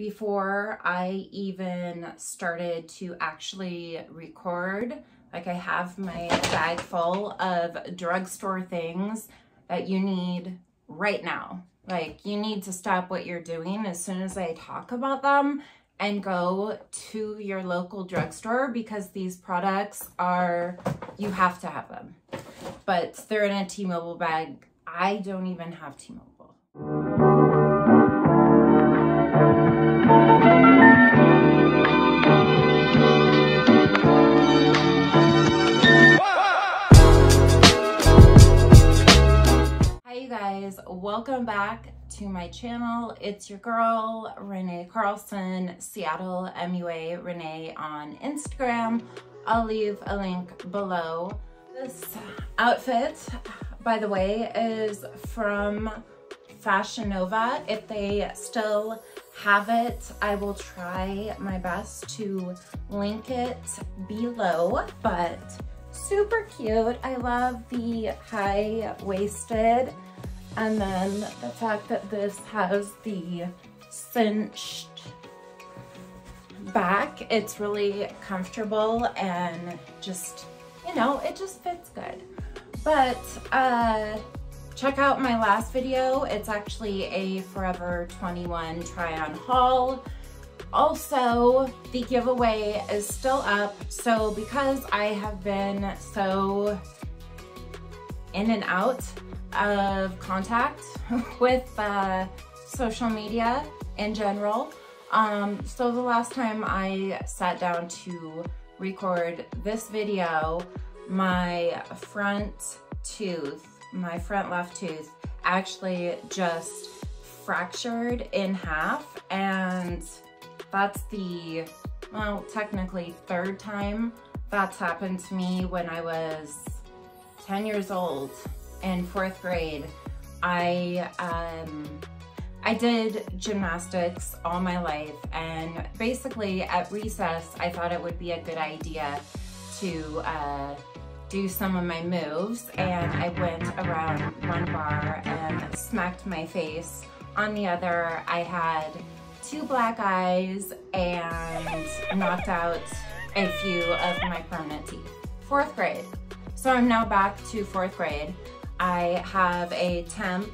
before I even started to actually record. Like, I have my bag full of drugstore things that you need right now. Like, you need to stop what you're doing as soon as I talk about them and go to your local drugstore, because these products are, you have to have them. But they're in a T-Mobile bag. I don't even have T-Mobile. Guys, welcome back to my channel. It's your girl, Renee Carlson, Seattle MUA Renee on Instagram. I'll leave a link below. This outfit, by the way, is from Fashion Nova. If they still have it, I will try my best to link it below, but super cute. I love the high-waisted. And then the fact that this has the cinched back, it's really comfortable and just, you know, it just fits good. But check out my last video. It's actually a Forever 21 try-on haul. Also, the giveaway is still up. So because I have been so in and out of contact with social media in general. So the last time I sat down to record this video, my front left tooth actually just fractured in half. And that's the, well, technically third time that's happened to me. When I was 10 years old, in fourth grade, I did gymnastics all my life, and basically at recess, I thought it would be a good idea to do some of my moves, and I went around one bar and smacked my face on the other. I had two black eyes and knocked out a few of my permanent teeth. Fourth grade. So I'm now back to fourth grade. I have a temp,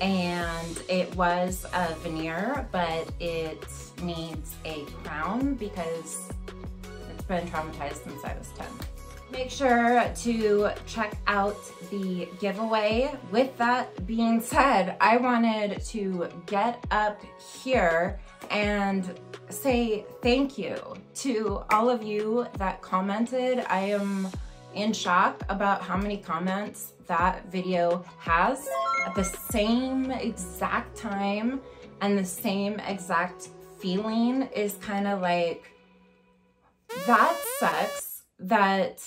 and it was a veneer, but it needs a crown because it's been traumatized since I was 10. Make sure to check out the giveaway. With that being said, I wanted to get up here and say thank you to all of you that commented. I am in shock about how many comments that video has at the same exact time, and the same exact feeling is kind of like, that sucks that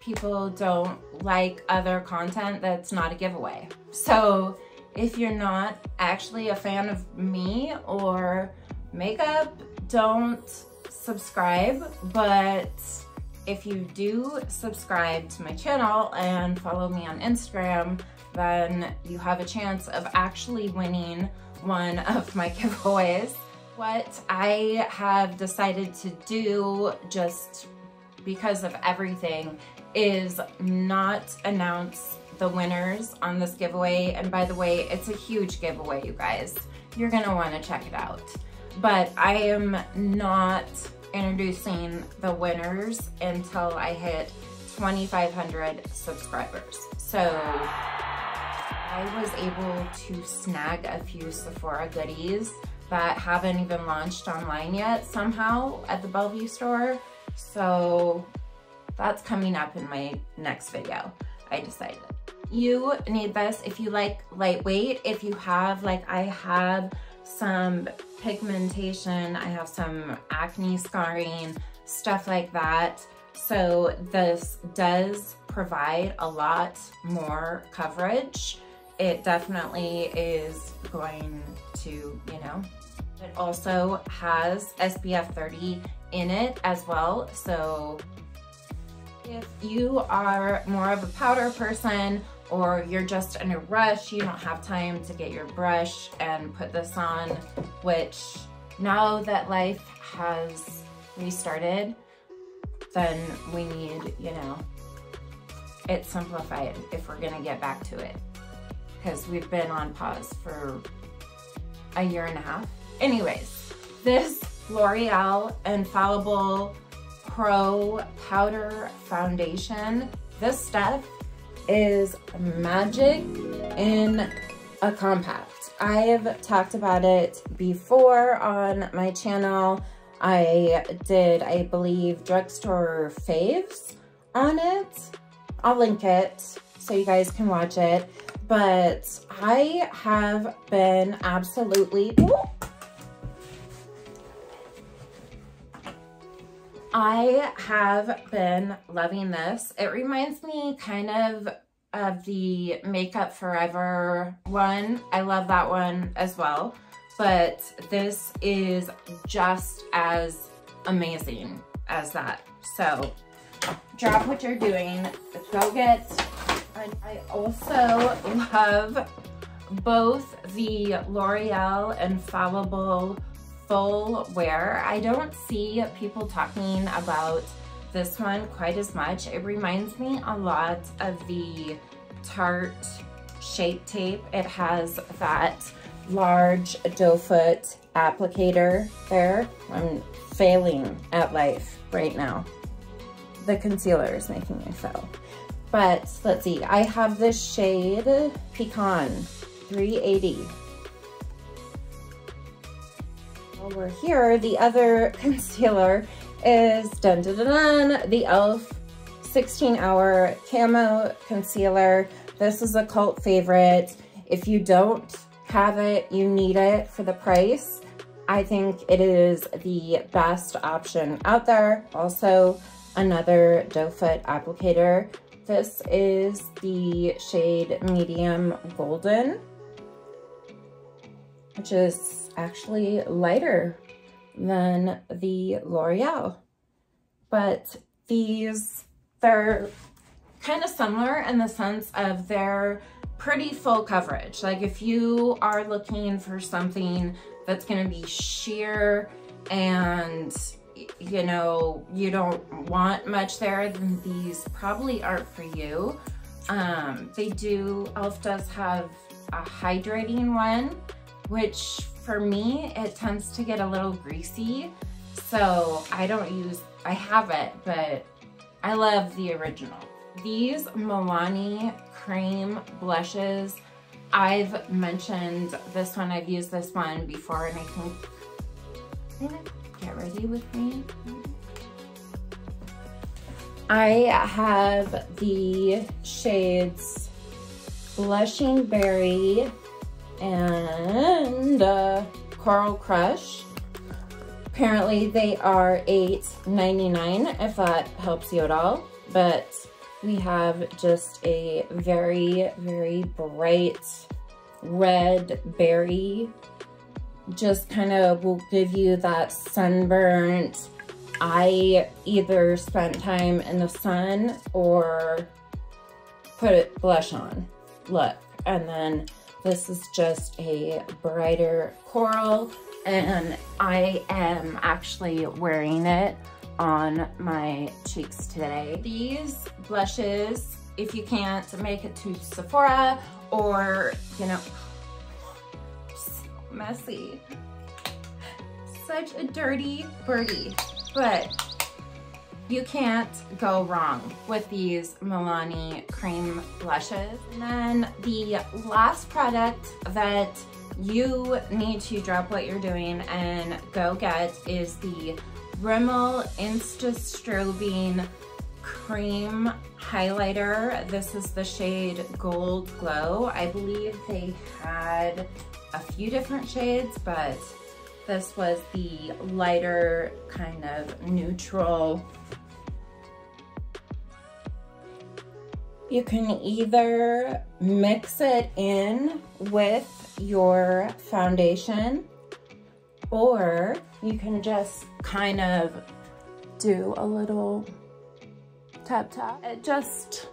people don't like other content that's not a giveaway. So if you're not actually a fan of me or makeup, don't subscribe, but if you do subscribe to my channel and follow me on Instagram, then you have a chance of actually winning one of my giveaways. What I have decided to do, just because of everything, is not announce the winners on this giveaway. And by the way, it's a huge giveaway, you guys. You're gonna wanna check it out. But I am not introducing the winners until I hit 2,500 subscribers. So I was able to snag a few Sephora goodies that haven't even launched online yet somehow at the Bellevue store. So that's coming up in my next video, I decided. You need this if you like lightweight. If you have, like I have, some pigmentation, I have some acne scarring, stuff like that. So this does provide a lot more coverage. It definitely is going to, you know, it also has SPF 30 in it as well. So if you are more of a powder person, or you're just in a rush, you don't have time to get your brush and put this on, which now that life has restarted, then we need, you know, it simplified if we're gonna get back to it. Because we've been on pause for a year and a half. Anyways, this L'Oréal Infallible Pro Powder Foundation, this stuff is magic in a compact. I've talked about it before on my channel. I did, I believe, drugstore faves on it. I'll link it so you guys can watch it. But I have been absolutely, I have been loving this. It reminds me kind of the Makeup Forever one. I love that one as well. But this is just as amazing as that. So drop what you're doing, go get. And I also love both the L'Oréal Infallible Full Wear. I don't see people talking about this one quite as much. It reminds me a lot of the Tarte Shape Tape. It has that large doe foot applicator there. I'm failing at life right now. The concealer is making me fail. But let's see, I have this shade Pecan 380. Over here, the other concealer is the e.l.f. 16 hour camo concealer. This is a cult favorite. If you don't have it, you need it for the price. I think it is the best option out there. Also, another doe foot applicator. This is the shade Medium Golden, which is actually lighter than the L'Oreal. But these, they're kind of similar in the sense of they're pretty full coverage. Like if you are looking for something that's going to be sheer and, you know, you don't want much there, then these probably aren't for you. They do, e.l.f. does have a hydrating one, which for me, it tends to get a little greasy. So I don't use, I have it, but I love the original. These Milani cream blushes, I've mentioned this one, I've used this one before, and I think, get ready with me. I have the shades Blushing Berry and Coral Crush. Apparently they are $8.99 if that helps you at all, but we have just a very, very bright red berry. Just kind of will give you that sunburnt. I either spent time in the sun or put blush on look. And then this is just a brighter coral, and I am actually wearing it on my cheeks today. These blushes, if you can't make it to Sephora, or, you know, messy, such a dirty birdie, but you can't go wrong with these Milani cream blushes. And then the last product that you need to drop what you're doing and go get is the Rimmel Insta Strobing cream highlighter. This is the shade Gold Glow. I believe they had a few different shades, but this was the lighter kind of neutral. You can either mix it in with your foundation, or you can just kind of do a little tap. It just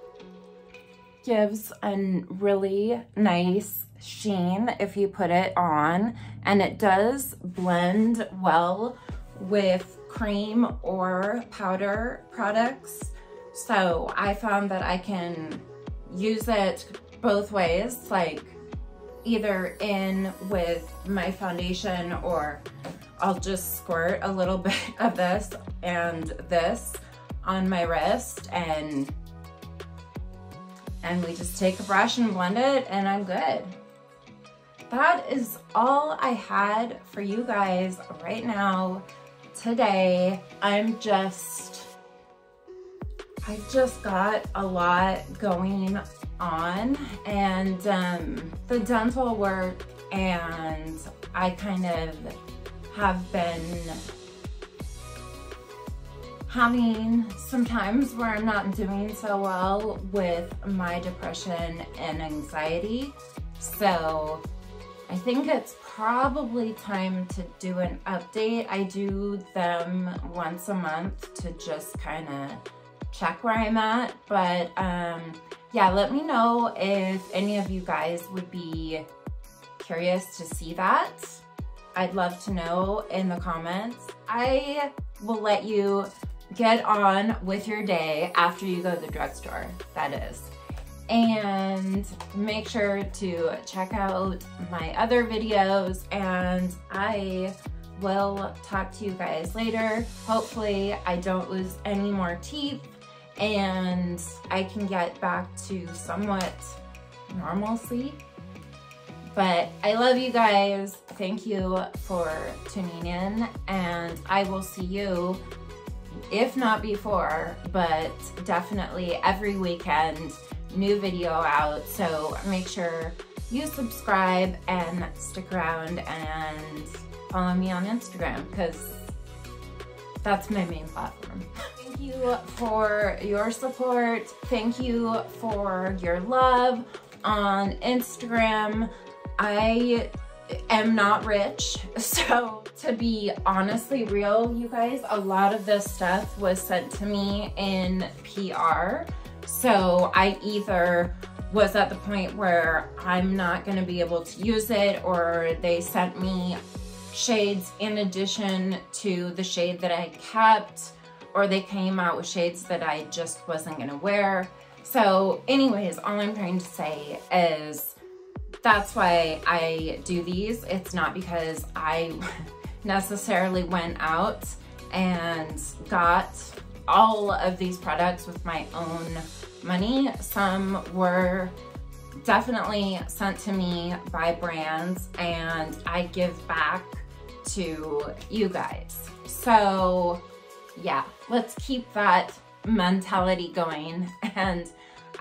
gives a really nice sheen if you put it on, and it does blend well with cream or powder products. So I found that I can use it both ways, like either in with my foundation, or I'll just squirt a little bit of this and this on my wrist, and we just take a brush and blend it, and I'm good. That is all I had for you guys right now today. I just got a lot going on, and the dental work, and I kind of have been having some times where I'm not doing so well with my depression and anxiety. So I think it's probably time to do an update. I do them once a month to just kind of check where I'm at, but yeah, let me know if any of you guys would be curious to see that. I'd love to know in the comments. I will let you get on with your day after you go to the drugstore, that is. And make sure to check out my other videos, and I will talk to you guys later. Hopefully I don't lose any more teeth and I can get back to somewhat normalcy. But I love you guys. Thank you for tuning in, and I will see you, if not before, but definitely every weekend, new video out. So make sure you subscribe and stick around and follow me on Instagram, because that's my main platform. Thank you for your support. Thank you for your love on Instagram. I am not rich, so to be honestly real, you guys, a lot of this stuff was sent to me in PR. So I either was at the point where I'm not gonna be able to use it, or they sent me shades in addition to the shade that I kept, or they came out with shades that I just wasn't gonna wear. So anyways, all I'm trying to say is that's why I do these. It's not because I necessarily went out and got all of these products with my own money. Some were definitely sent to me by brands, and I give back to you guys. So yeah, let's keep that mentality going, and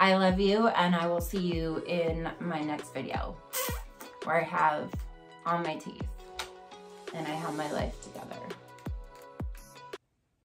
I love you, and I will see you in my next video where I have all my teeth and I have my life together.